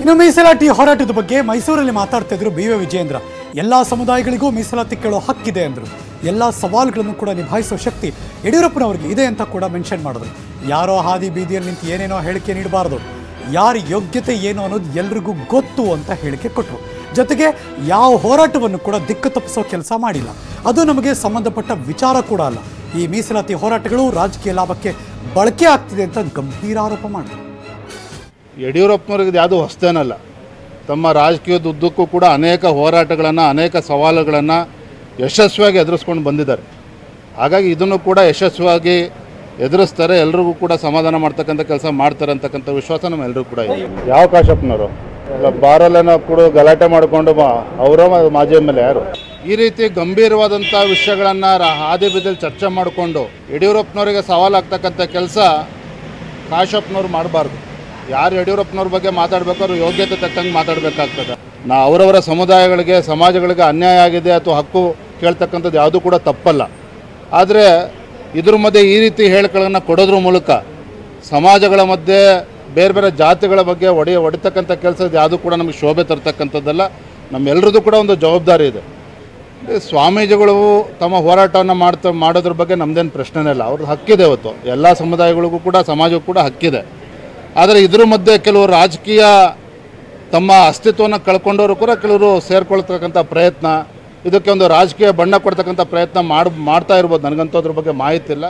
ಇನ್ನು ಮೀಸಲಾತಿ ಹೋರಾಟದ ಬಗ್ಗೆ ಮೈಸೂರಲ್ಲಿ ಮಾತಾಡ್ತಿದ್ರು ಬಿ ವಿ ವಿಜಯೇಂದ್ರ. ಎಲ್ಲ ಸಮುದಾಯಗಳಿಗೂ ಮೀಸಲಾತಿ ಕೇಳೋ ಹಕ್ಕಿದೆ ಅಂದರು. ಎಲ್ಲ ಸವಾಲುಗಳನ್ನು ಕೂಡ ನಿಭಾಯಿಸೋ ಶಕ್ತಿ ಯಡಿಯೂರಪ್ಪನವರಿಗೆ ಇದೆ ಅಂತ ಕೂಡ ಮೆನ್ಷನ್ ಮಾಡಿದ್ರು. ಯಾರೋ ಹಾದಿ ಬೀದಿಯಲ್ಲಿ ನಿಂತು ಏನೇನೋ ಹೇಳಿಕೆ ನೀಡಬಾರ್ದು, ಯಾರ ಯೋಗ್ಯತೆ ಏನು ಅನ್ನೋದು ಎಲ್ರಿಗೂ ಗೊತ್ತು ಅಂತ ಹೇಳಿಕೆ ಕೊಟ್ಟರು. ಜೊತೆಗೆ ಯಾವ ಹೋರಾಟವನ್ನು ಕೂಡ ದಿಕ್ಕು ತಪ್ಪಿಸೋ ಕೆಲಸ ಮಾಡಿಲ್ಲ, ಅದು ನಮಗೆ ಸಂಬಂಧಪಟ್ಟ ವಿಚಾರ ಕೂಡ ಅಲ್ಲ. ಈ ಮೀಸಲಾತಿ ಹೋರಾಟಗಳು ರಾಜಕೀಯ ಲಾಭಕ್ಕೆ ಬಳಕೆ ಆಗ್ತಿದೆ ಅಂತ ಗಂಭೀರ ಆರೋಪ ಮಾಡಿದ್ರು. ಯಡಿಯೂರಪ್ಪನವ್ರಿಗೆ ಯಾವುದೂ ಹೊಸದೇನಲ್ಲ. ತಮ್ಮ ರಾಜಕೀಯದ ಉದ್ದಕ್ಕೂ ಕೂಡ ಅನೇಕ ಹೋರಾಟಗಳನ್ನು, ಅನೇಕ ಸವಾಲುಗಳನ್ನು ಯಶಸ್ವಿಯಾಗಿ ಎದುರಿಸ್ಕೊಂಡು ಬಂದಿದ್ದಾರೆ. ಹಾಗಾಗಿ ಇದನ್ನು ಕೂಡ ಯಶಸ್ವಿಯಾಗಿ ಎದುರಿಸ್ತಾರೆ, ಎಲ್ರಿಗೂ ಕೂಡ ಸಮಾಧಾನ ಮಾಡ್ತಕ್ಕಂಥ ಕೆಲಸ ಮಾಡ್ತಾರೆ ಅಂತಕ್ಕಂಥ ವಿಶ್ವಾಸ ನಮ್ಮ ಎಲ್ಲರೂ ಕೂಡ ಇದೆ. ಯಾವ ಕಾಶಪ್ಪನವರು ಬಾರಲ್ಲೇನೋ ಕೂಡ ಗಲಾಟೆ ಮಾಡಿಕೊಂಡು ಅವರ ಮಾಜಿ ಎಮ್ ಎಲ್ ಎ ಯಾರು ಈ ರೀತಿ ಗಂಭೀರವಾದಂಥ ವಿಷಯಗಳನ್ನು ಹಾದಿ ಬೀದಿಯಲ್ಲಿ ಚರ್ಚೆ ಮಾಡಿಕೊಂಡು ಯಡಿಯೂರಪ್ಪನವರಿಗೆ ಸವಾಲಾಗ್ತಕ್ಕಂಥ ಕೆಲಸ ಕಾಶಪ್ಪನವ್ರು ಮಾಡಬಾರ್ದು. ಯಾರು ಯಡಿಯೂರಪ್ಪನವ್ರ ಬಗ್ಗೆ ಮಾತಾಡಬೇಕಾದ್ರೂ ಯೋಗ್ಯತೆ ತಕ್ಕಂಗೆ ಮಾತಾಡಬೇಕಾಗ್ತದೆ. ಅವರವರ ಸಮುದಾಯಗಳಿಗೆ, ಸಮಾಜಗಳಿಗೆ ಅನ್ಯಾಯ ಆಗಿದೆ ಅಥವಾ ಹಕ್ಕು ಕೇಳ್ತಕ್ಕಂಥದ್ದು ಯಾವುದೂ ಕೂಡ ತಪ್ಪಲ್ಲ. ಆದರೆ ಇದ್ರ ಮಧ್ಯೆ ಈ ರೀತಿ ಹೇಳಿಕೆಗಳನ್ನು ಕೊಡೋದ್ರ ಮೂಲಕ ಸಮಾಜಗಳ ಮಧ್ಯೆ ಬೇರೆ ಬೇರೆ ಜಾತಿಗಳ ಬಗ್ಗೆ ಹೊಡಿತಕ್ಕಂಥ ಕೆಲಸದ ಯಾವುದೂ ಕೂಡ ನಮಗೆ ಶೋಭೆ ತರ್ತಕ್ಕಂಥದ್ದಲ್ಲ. ನಮ್ಮೆಲ್ಲರದ್ದು ಕೂಡ ಒಂದು ಜವಾಬ್ದಾರಿ ಇದೆ. ಸ್ವಾಮೀಜಿಗಳು ತಮ್ಮ ಹೋರಾಟವನ್ನು ಮಾಡೋದ್ರ ಬಗ್ಗೆ ನಮ್ಮದೇನು ಪ್ರಶ್ನೆನೇ ಇಲ್ಲ. ಅವ್ರದ್ದು ಹಕ್ಕಿದೆ, ಇವತ್ತು ಎಲ್ಲ ಸಮುದಾಯಗಳಿಗೂ ಕೂಡ ಸಮಾಜಕ್ಕೂ ಕೂಡ ಹಕ್ಕಿದೆ. ಆದರೆ ಇದ್ರ ಮಧ್ಯೆ ಕೆಲವು ರಾಜಕೀಯ ತಮ್ಮ ಅಸ್ತಿತ್ವವನ್ನು ಕಳ್ಕೊಂಡವರು ಕೂಡ ಕೆಲವರು ಸೇರಿಕೊಳ್ತಕ್ಕಂಥ ಪ್ರಯತ್ನ, ಇದಕ್ಕೆ ಒಂದು ರಾಜಕೀಯ ಬಣ್ಣ ಕೊಡ್ತಕ್ಕಂಥ ಪ್ರಯತ್ನ ಮಾಡ್ತಾ ಇರ್ಬೋದು. ನನಗಂತೂ ಅದ್ರ ಬಗ್ಗೆ ಮಾಹಿತಿ ಇಲ್ಲ.